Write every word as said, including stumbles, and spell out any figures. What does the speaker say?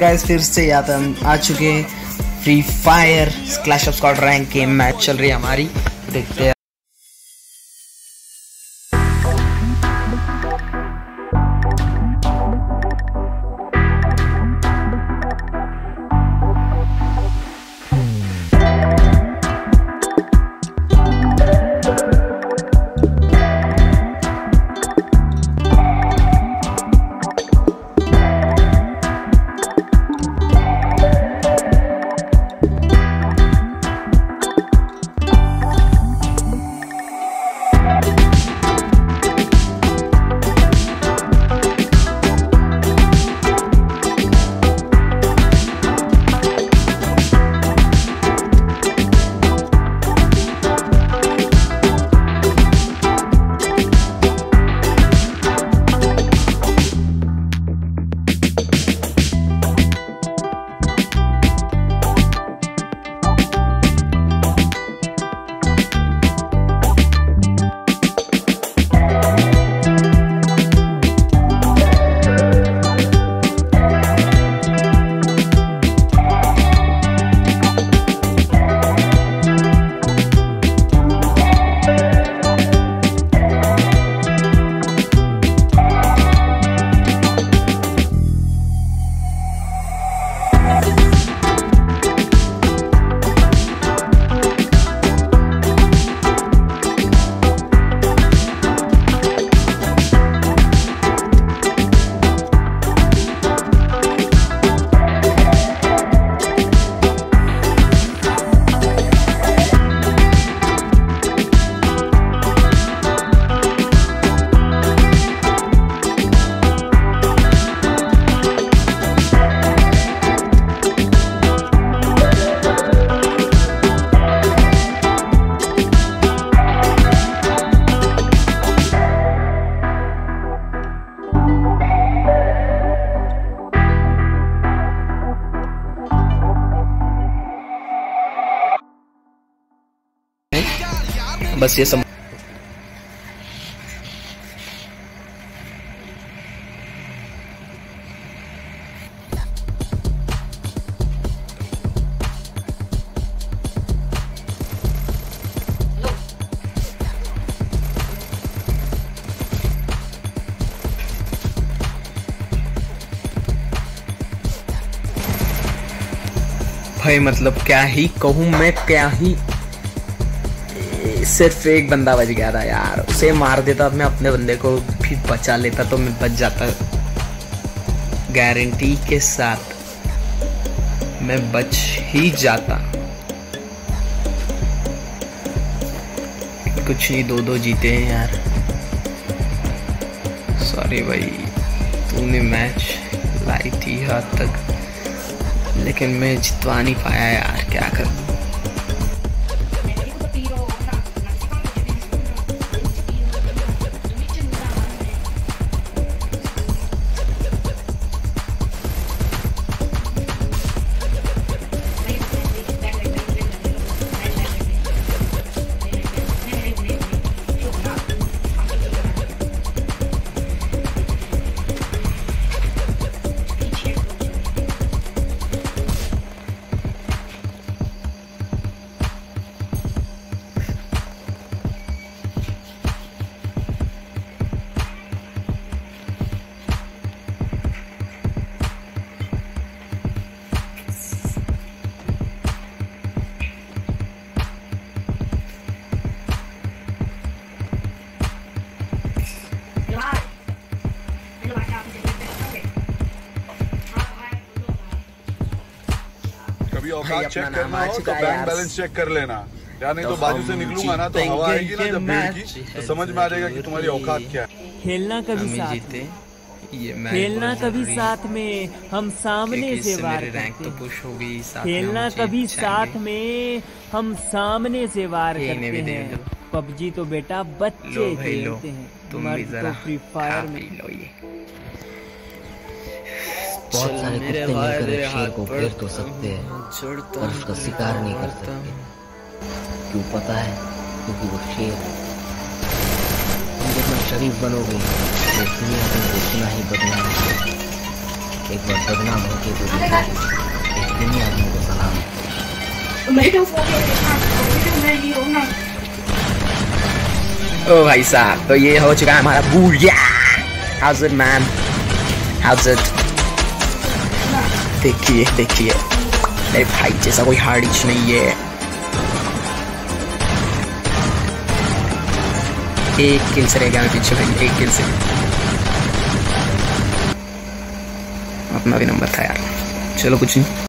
Guys फिर से याद हम आ चुके हैं free fire clash of card rank के मैच चल रही है हमारी, देखते हैं। बस ये सब भाई मतलब क्या ही कहूँ मैं, क्या ही, सिर्फ एक बंदा बच गया था यार, उसे मार देता मैं अपने बंदे को भी बचा लेता तो मैं बच जाता, गारंटी के साथ मैं बच ही जाता। कुछ नहीं, दो दो जीते हैं यार। सॉरी भाई, तूने मैच लाई थी हाथ तक, लेकिन मैं जितवा नहीं पाया यार, क्या करूं। चेक करना हो तो बैंक बैलेंस चेक कर लेना, यानी तो बाजू से निकलूंगा ना तो हवा आएगी ना, जब मिलेगी तो समझ में आ जाएगा कि तुम्हारी औकात क्या है। खेलना कभी साथ में, खेलना कभी साथ में, हम सामने से वार करते हैं, खेलना कभी साथ में, हम सामने से वार करते हैं। पबजी तो बेटा बच्चे खेलते हैं, फ्री फायर में बहुत सारे कुत्ते मिलकर शेर को घेर तो सकते हैं पर उसका शिकार नहीं कर सकते। क्यों पता है? क्योंकि वो शेर है। तुम जितना शरीफ बनोगे तो दुनिया में उतना ही बदनाम होगा। एक बदतमीज नाम है कि इसके लिए आदमी को सलाम। मैं तो फोटो देखा, मैं ही हूँ ना। ओ भाई साहब, तो ये हो चुका है हमारा बूढ़िया। How's it man? How's it? देखिए देखिए मेरे भाई जैसा कोई हार्ड इच नहीं है। एक किल से रहेगा मैं पीछे भाई, एक किल से। अपना भी नंबर था यार, चलो कुछ नहीं।